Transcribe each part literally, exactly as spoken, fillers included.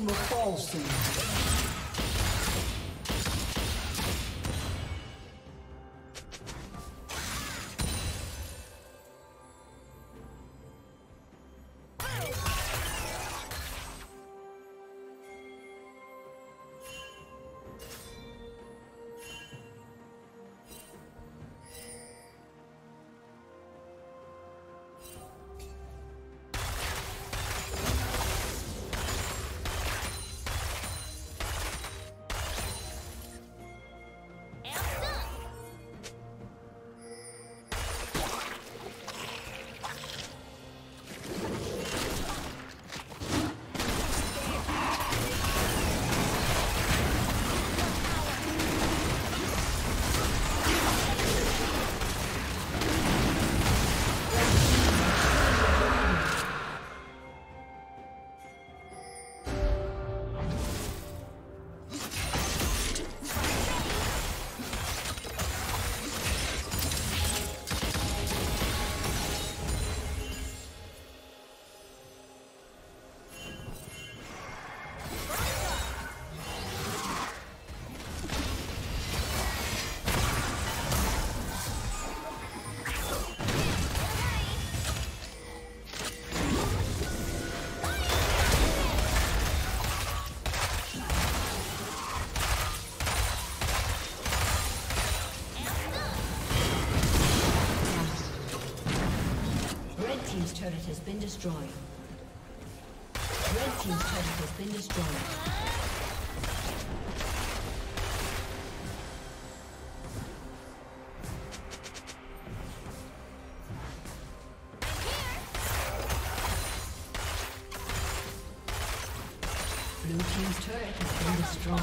taking the fall soon. Red team's turret has been destroyed. Red team's turret has been destroyed. Red team's turret has been destroyed. Blue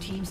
team's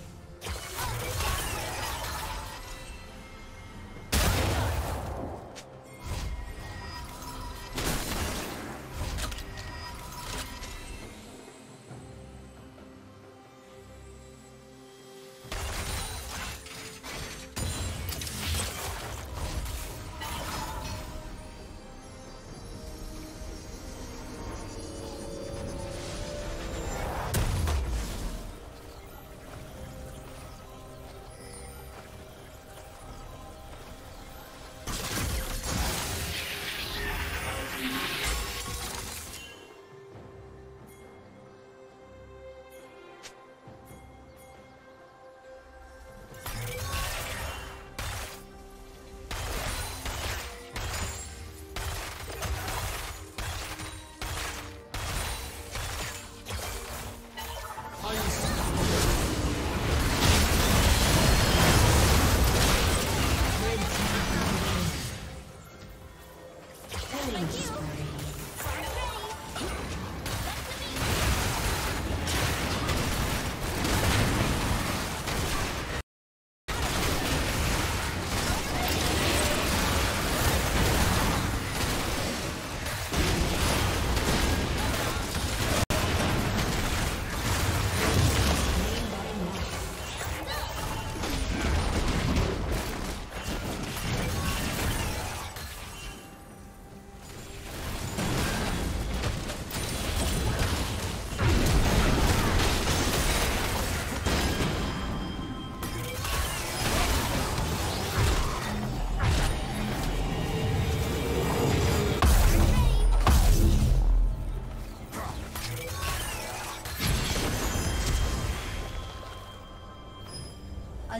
A